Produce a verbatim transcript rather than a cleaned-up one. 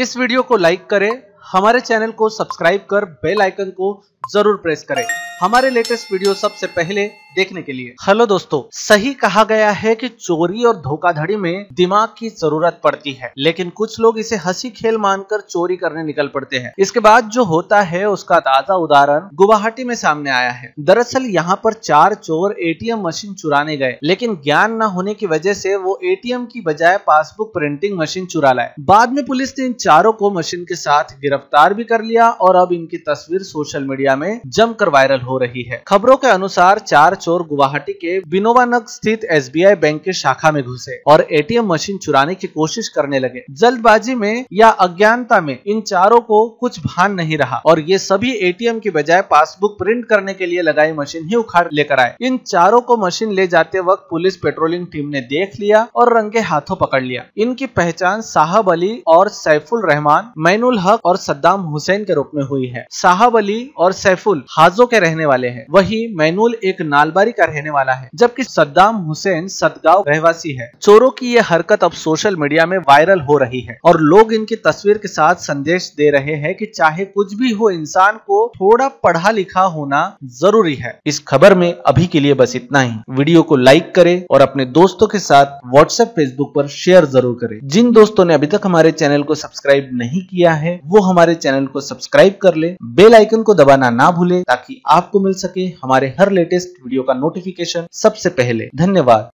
इस वीडियो को लाइक करें, हमारे चैनल को सब्सक्राइब कर बेल आइकन को जरूर प्रेस करें हमारे लेटेस्ट वीडियो सबसे पहले देखने के लिए। हेलो दोस्तों, सही कहा गया है कि चोरी और धोखाधड़ी में दिमाग की जरूरत पड़ती है, लेकिन कुछ लोग इसे हंसी खेल मानकर चोरी करने निकल पड़ते हैं। इसके बाद जो होता है उसका ताजा उदाहरण गुवाहाटी में सामने आया है। दरअसल यहाँ पर चार चोर एटीएम मशीन चुराने गए, लेकिन ज्ञान न होने की वजह से वो एटीएम की बजाय पासबुक प्रिंटिंग मशीन चुरा लाए। बाद में पुलिस ने इन चारों को मशीन के साथ गिरफ्तार भी कर लिया और अब इनकी तस्वीर सोशल मीडिया में जमकर वायरल हो रही है। खबरों के अनुसार चार चोर गुवाहाटी के बिनोवा नगर स्थित एस बी आई बैंक के शाखा में घुसे और एटीएम मशीन चुराने की कोशिश करने लगे। जल्दबाजी में या अज्ञानता में इन चारों को कुछ भान नहीं रहा और ये सभी एटीएम की बजाय पासबुक प्रिंट करने के लिए लगाई मशीन ही उखाड़ लेकर आए। इन चारों को मशीन ले जाते वक्त पुलिस पेट्रोलिंग टीम ने देख लिया और रंगे हाथों पकड़ लिया। इनकी पहचान साहब अली और सैफुल रहमान, मैनुल हक और सद्दाम हुसैन के रूप में हुई है। साहब अली और सैफुल हाजों के रहने वाले हैं, वही मैनुल एक नाल बारी का रहने वाला है, जबकि सद्दाम हुसैन सदगांव रहवासी है। चोरों की ये हरकत अब सोशल मीडिया में वायरल हो रही है और लोग इनकी तस्वीर के साथ संदेश दे रहे हैं कि चाहे कुछ भी हो, इंसान को थोड़ा पढ़ा लिखा होना जरूरी है। इस खबर में अभी के लिए बस इतना ही। वीडियो को लाइक करें और अपने दोस्तों के साथ व्हाट्सएप, फेसबुक पर शेयर जरूर करें। जिन दोस्तों ने अभी तक हमारे चैनल को सब्सक्राइब नहीं किया है वो हमारे चैनल को सब्सक्राइब कर ले। बेल आइकन को दबाना ना भूले ताकि आपको मिल सके हमारे हर लेटेस्ट वीडियो का नोटिफिकेशन सबसे पहले। धन्यवाद।